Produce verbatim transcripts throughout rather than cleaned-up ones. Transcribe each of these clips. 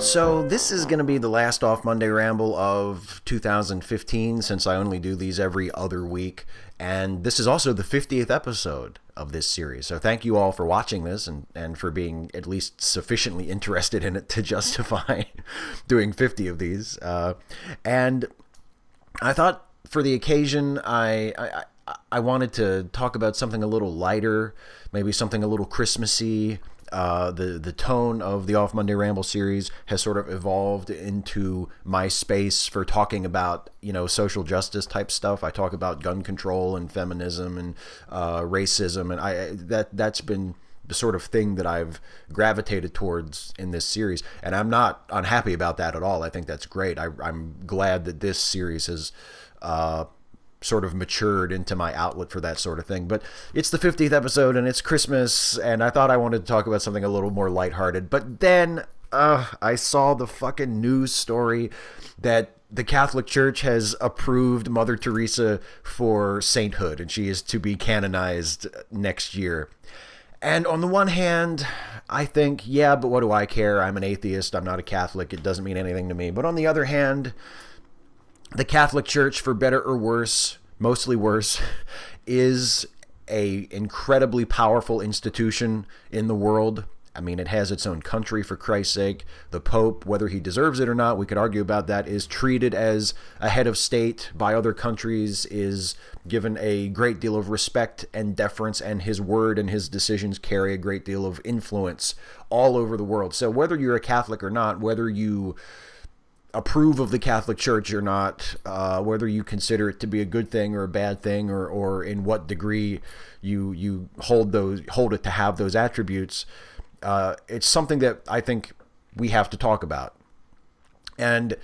So this is going to be the last Off Monday Ramble of two thousand fifteen, since I only do these every other week. And this is also the fiftieth episode of this series. So thank you all for watching this and, and for being at least sufficiently interested in it to justify doing fifty of these. Uh, and I thought for the occasion, I... I I wanted to talk about something a little lighter, maybe something a little Christmassy. Uh, the, the tone of the Off Monday Ramble series has sort of evolved into my space for talking about, you know, social justice type stuff. I talk about gun control and feminism and uh, racism, and I that that's been the sort of thing that I've gravitated towards in this series. And I'm not unhappy about that at all. I think that's great. I, I'm glad that this series has... Uh, sort of matured into my outlet for that sort of thing. But it's the fiftieth episode and it's Christmas, and I thought I wanted to talk about something a little more lighthearted. But then uh, I saw the fucking news story that the Catholic Church has approved Mother Teresa for sainthood, and she is to be canonized next year. And on the one hand, I think, yeah, but what do I care? I'm an atheist. I'm not a Catholic. It doesn't mean anything to me. But on the other hand, the Catholic Church, for better or worse, mostly worse, is a incredibly powerful institution in the world. I mean, it has its own country, for Christ's sake. The Pope, whether he deserves it or not, we could argue about that, is treated as a head of state by other countries, is given a great deal of respect and deference, and his word and his decisions carry a great deal of influence all over the world. So whether you're a Catholic or not, whether you approve of the Catholic Church or not, uh, whether you consider it to be a good thing or a bad thing, or, or in what degree you you hold those hold it to have those attributes, uh, it's something that I think we have to talk about. And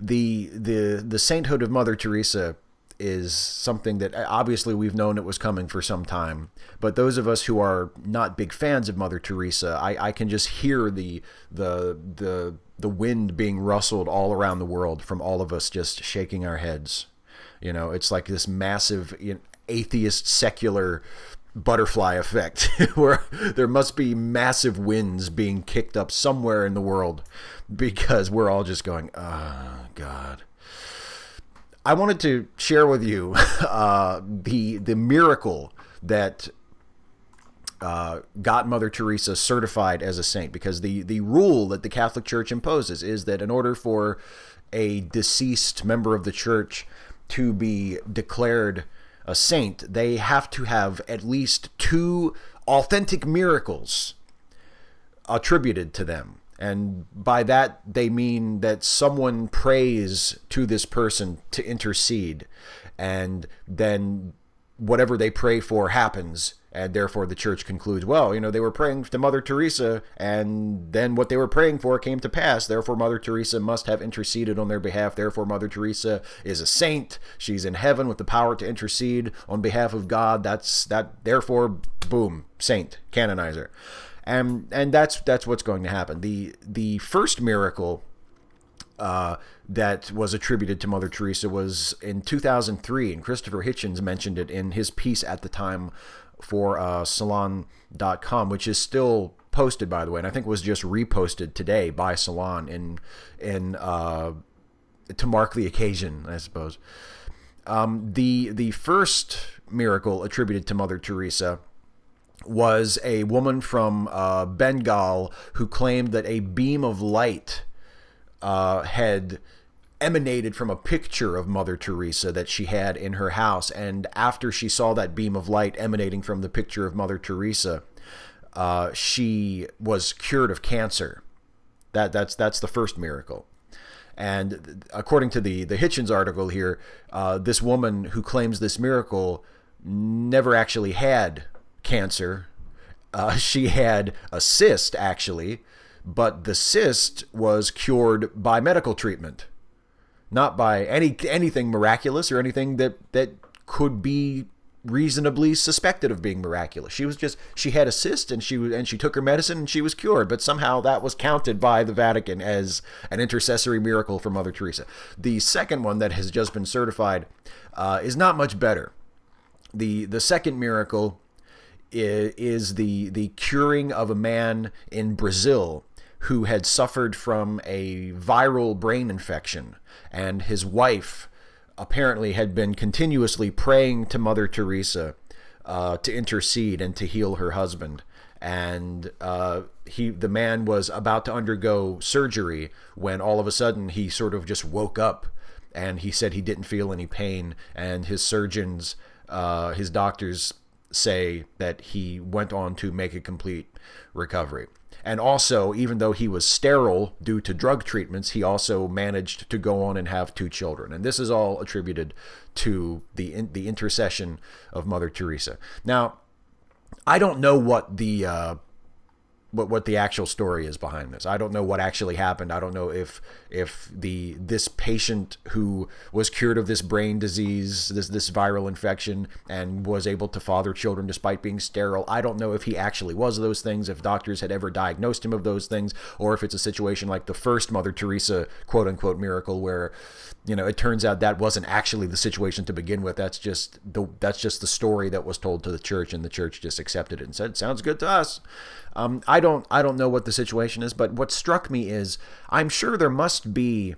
the the the sainthood of Mother Teresa is something that obviously we've known it was coming for some time. But those of us who are not big fans of Mother Teresa, I, I can just hear the the the the wind being rustled all around the world from all of us just shaking our heads. You know, it's like this massive, you know, atheist secular butterfly effect where there must be massive winds being kicked up somewhere in the world, because we're all just going, oh, God. I wanted to share with you uh, the the miracle that uh, got Mother Teresa certified as a saint, because the, the rule that the Catholic Church imposes is that in order for a deceased member of the Church to be declared a saint, they have to have at least two authentic miracles attributed to them. And by that, they mean that someone prays to this person to intercede, and then whatever they pray for happens, and therefore the Church concludes, well, you know, they were praying to Mother Teresa, and then what they were praying for came to pass, therefore Mother Teresa must have interceded on their behalf, therefore Mother Teresa is a saint, she's in heaven with the power to intercede on behalf of God, that's that, therefore, boom, saint, canonize her. And and that's that's what's going to happen. The the first miracle uh, that was attributed to Mother Teresa was in two thousand three, and Christopher Hitchens mentioned it in his piece at the time for uh, Salon dot com, which is still posted, by the way, and I think was just reposted today by Salon in in uh, to mark the occasion, I suppose. Um, the the first miracle attributed to Mother Teresa was a woman from uh, Bengal who claimed that a beam of light uh, had emanated from a picture of Mother Teresa that she had in her house. And after she saw that beam of light emanating from the picture of Mother Teresa, uh, she was cured of cancer. That that's that's the first miracle. And according to the the Hitchens article here, uh, this woman who claims this miracle never actually had cancer. Uh, she had a cyst, actually, but the cyst was cured by medical treatment, not by any anything miraculous or anything that that could be reasonably suspected of being miraculous. She was just she had a cyst, and she and she took her medicine, and she was cured. But somehow that was counted by the Vatican as an intercessory miracle for Mother Teresa. The second one that has just been certified uh, is not much better. the The second miracle is the the curing of a man in Brazil who had suffered from a viral brain infection, and his wife apparently had been continuously praying to Mother Teresa uh, to intercede and to heal her husband. And uh, he, the man was about to undergo surgery when all of a sudden he sort of just woke up, and he said he didn't feel any pain, and his surgeons, uh, his doctors say that he went on to make a complete recovery. And also, even though he was sterile due to drug treatments, he also managed to go on and have two children. And this is all attributed to the in, the intercession of Mother Teresa. Now, I don't know what the uh, what what the actual story is behind this. I don't know what actually happened. I don't know if if the this patient who was cured of this brain disease, this this viral infection, and was able to father children despite being sterile. I don't know if he actually was those things, if doctors had ever diagnosed him of those things, or if it's a situation like the first Mother Teresa quote unquote miracle, where, you know, it turns out that wasn't actually the situation to begin with. That's just the that's just the story that was told to the church, and the church just accepted it and said, "Sounds good to us." Um, I don't I don't know what the situation is, but what struck me is I'm sure there must be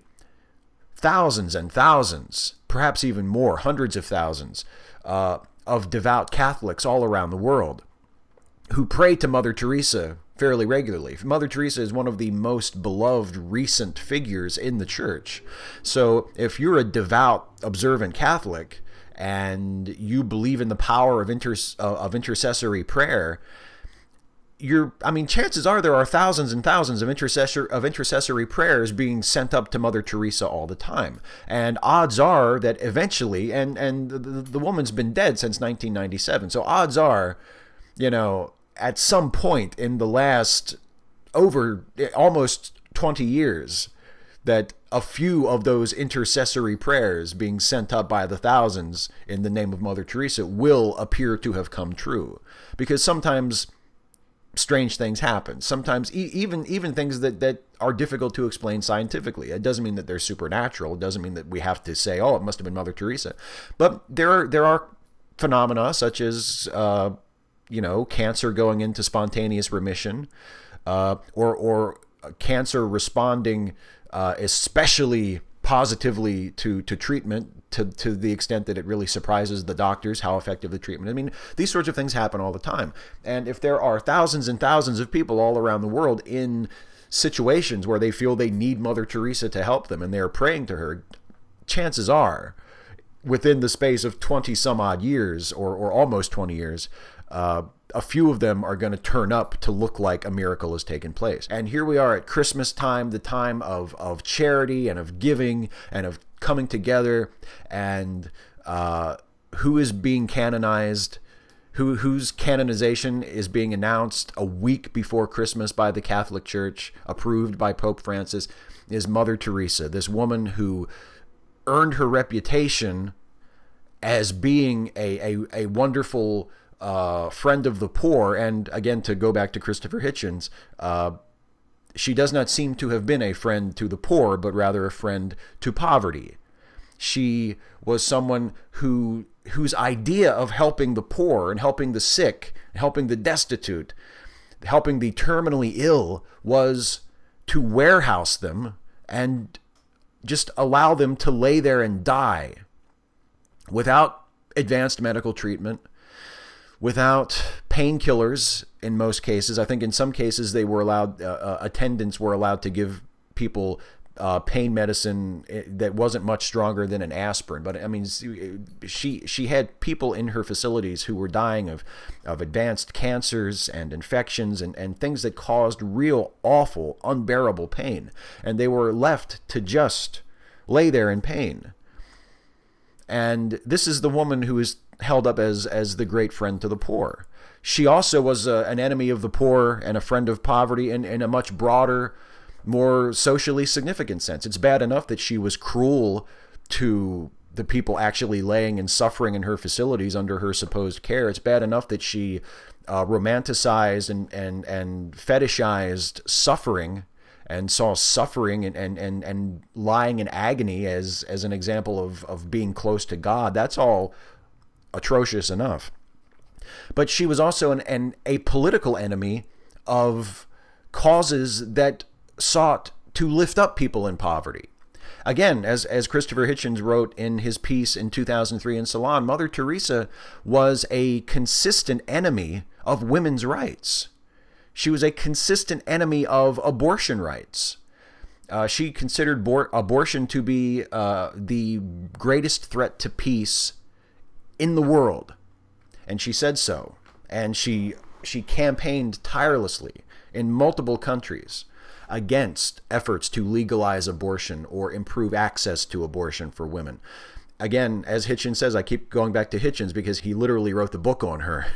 thousands and thousands, perhaps even more, hundreds of thousands uh, of devout Catholics all around the world who pray to Mother Teresa fairly regularly. Mother Teresa is one of the most beloved recent figures in the church. So if you're a devout, observant Catholic and you believe in the power of inter of intercessory prayer, You're, I mean, chances are there are thousands and thousands of intercessor of intercessory prayers being sent up to Mother Teresa all the time, and odds are that eventually, and and the, the woman's been dead since nineteen ninety-seven, so odds are, you know, at some point in the last over almost twenty years, that a few of those intercessory prayers being sent up by the thousands in the name of Mother Teresa will appear to have come true, because sometimes strange things happen. Sometimes e even even things that that are difficult to explain scientifically. It doesn't mean that they're supernatural. It doesn't mean that we have to say, "Oh, it must have been Mother Teresa." But there are there are phenomena such as uh, you know, cancer going into spontaneous remission, uh, or or cancer responding uh, especially positively to to treatment, to to the extent that it really surprises the doctors how effective the treatment. I mean, these sorts of things happen all the time. And if there are thousands and thousands of people all around the world in situations where they feel they need Mother Teresa to help them and they're praying to her, chances are within the space of twenty some odd years or, or almost twenty years, uh, a few of them are going to turn up to look like a miracle has taken place. And here we are at Christmas time, the time of, of charity and of giving and of coming together. And uh, who is being canonized, who whose canonization is being announced a week before Christmas by the Catholic Church, approved by Pope Francis, is Mother Teresa, this woman who earned her reputation as being a, a, a wonderful Uh, friend of the poor. And again, to go back to Christopher Hitchens, uh, she does not seem to have been a friend to the poor, but rather a friend to poverty. She was someone who whose idea of helping the poor and helping the sick, helping the destitute, helping the terminally ill was to warehouse them and just allow them to lay there and die without advanced medical treatment, without painkillers in most cases. I think in some cases they were allowed, uh, attendants were allowed to give people uh, pain medicine that wasn't much stronger than an aspirin. But I mean, she she had people in her facilities who were dying of, of advanced cancers and infections and, and things that caused real awful, unbearable pain. And they were left to just lay there in pain. And this is the woman who is held up as as the great friend to the poor. She also was a, an enemy of the poor and a friend of poverty in, in a much broader, more socially significant sense. It's bad enough that she was cruel to the people actually laying and suffering in her facilities under her supposed care. It's bad enough that she uh, romanticized and, and, and fetishized suffering and saw suffering and, and, and, and lying in agony as, as an example of, of being close to God. That's all atrocious enough. But she was also an, an a political enemy of causes that sought to lift up people in poverty. Again, as, as Christopher Hitchens wrote in his piece in two thousand three in Salon, Mother Teresa was a consistent enemy of women's rights. She was a consistent enemy of abortion rights. Uh, she considered bor- abortion to be uh, the greatest threat to peace in the world. And she said so. And she she campaigned tirelessly in multiple countries against efforts to legalize abortion or improve access to abortion for women. Again, as Hitchens says, I keep going back to Hitchens because he literally wrote the book on her,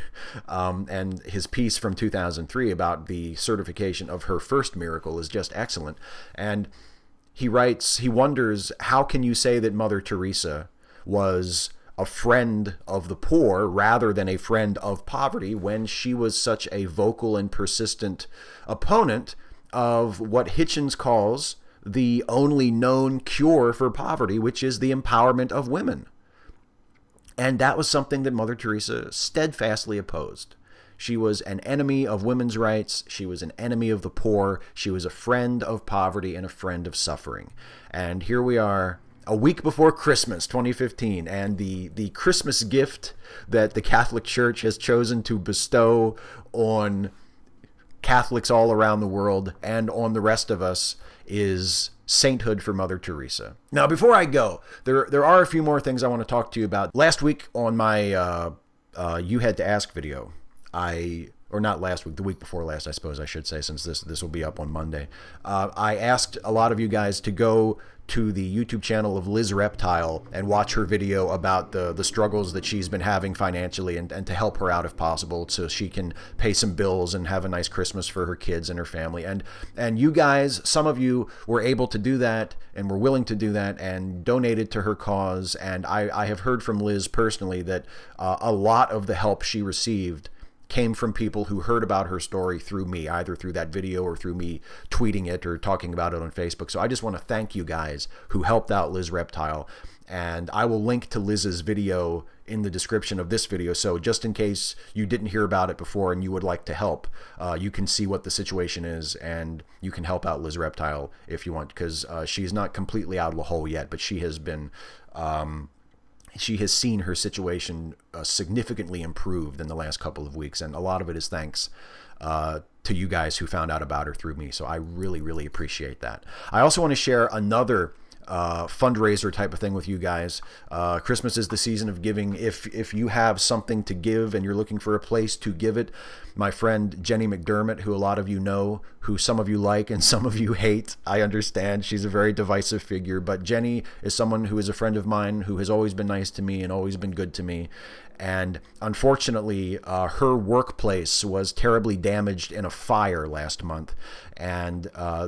um, and his piece from two thousand three about the certification of her first miracle is just excellent. And he writes, he wonders, how can you say that Mother Teresa was a friend of the poor rather than a friend of poverty when she was such a vocal and persistent opponent of what Hitchens calls the only known cure for poverty, which is the empowerment of women. And that was something that Mother Teresa steadfastly opposed. She was an enemy of women's rights. She was an enemy of the poor. She was a friend of poverty and a friend of suffering. And here we are, a week before Christmas, twenty fifteen, and the, the Christmas gift that the Catholic Church has chosen to bestow on Catholics all around the world and on the rest of us is sainthood for Mother Teresa. Now, before I go, there there are a few more things I want to talk to you about. Last week on my uh, uh, You Had to Ask video, I, or not last week, the week before last, I suppose I should say, since this, this will be up on Monday, uh, I asked a lot of you guys to go to the YouTube channel of Lizz Reptile and watch her video about the, the struggles that she's been having financially and, and to help her out if possible so she can pay some bills and have a nice Christmas for her kids and her family. And and you guys, some of you were able to do that and were willing to do that and donated to her cause. And I, I have heard from Lizz personally that uh, a lot of the help she received came from people who heard about her story through me, either through that video or through me tweeting it or talking about it on Facebook. So I just want to thank you guys who helped out Lizz Reptile. And I will link to Lizz's video in the description of this video. So just in case you didn't hear about it before and you would like to help, uh, you can see what the situation is and you can help out Lizz Reptile if you want, because uh, she's not completely out of the hole yet, but she has been... Um, She has seen her situation uh, significantly improved in the last couple of weeks, and a lot of it is thanks uh, to you guys who found out about her through me. So I really, really appreciate that. I also want to share another uh, fundraiser type of thing with you guys. Uh, Christmas is the season of giving. If if you have something to give and you're looking for a place to give it, my friend Jenny McDermott, who a lot of you know, who some of you like and some of you hate, I understand. She's a very divisive figure, but Jenny is someone who is a friend of mine who has always been nice to me and always been good to me. And unfortunately, uh, her workplace was terribly damaged in a fire last month. And uh,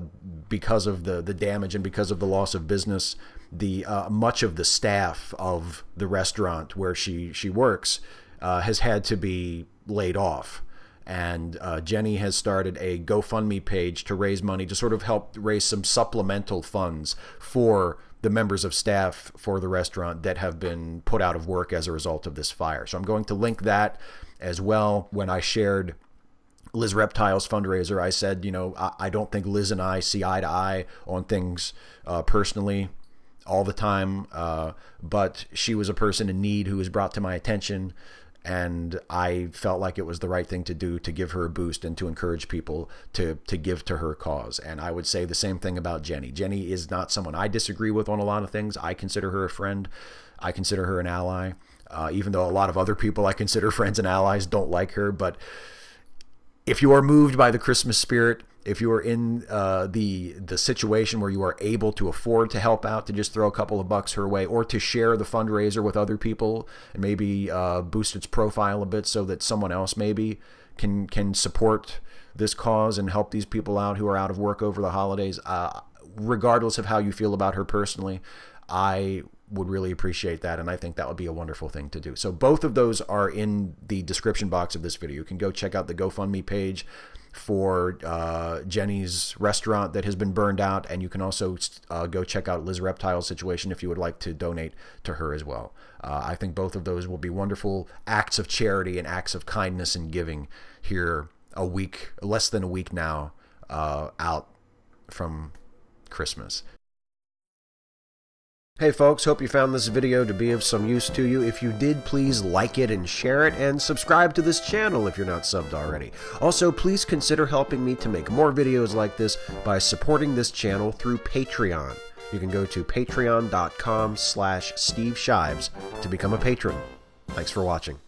because of the, the damage and because of the loss of business, the uh, much of the staff of the restaurant where she, she works uh, has had to be laid off. And uh, Jenny has started a GoFundMe page to raise money to sort of help raise some supplemental funds for the members of staff for the restaurant that have been put out of work as a result of this fire. So I'm going to link that as well. When I shared Lizz Reptile's fundraiser, I said, you know, I, I don't think Lizz and I see eye to eye on things uh, personally all the time. Uh, but she was a person in need who was brought to my attention. And I felt like it was the right thing to do to give her a boost and to encourage people to to give to her cause. And I would say the same thing about Jenny. Jenny is not someone I disagree with on a lot of things. I consider her a friend. I consider her an ally, uh, even though a lot of other people I consider friends and allies don't like her. But if you are moved by the Christmas spirit, if you are in uh, the the situation where you are able to afford to help out, to just throw a couple of bucks her way or to share the fundraiser with other people and maybe uh, boost its profile a bit so that someone else maybe can can support this cause and help these people out who are out of work over the holidays, uh, regardless of how you feel about her personally, I would really appreciate that, and I think that would be a wonderful thing to do. So both of those are in the description box of this video. You can go check out the GoFundMe page for uh, Jenny's restaurant that has been burned out, and you can also uh, go check out Lizz Reptile's situation if you would like to donate to her as well. Uh, I think both of those will be wonderful acts of charity and acts of kindness and giving here a week, less than a week now, uh, out from Christmas. Hey folks, hope you found this video to be of some use to you. If you did, please like it and share it, and subscribe to this channel if you're not subbed already. Also, please consider helping me to make more videos like this by supporting this channel through Patreon. You can go to patreon dot com slash Steve Shives to become a patron. Thanks for watching.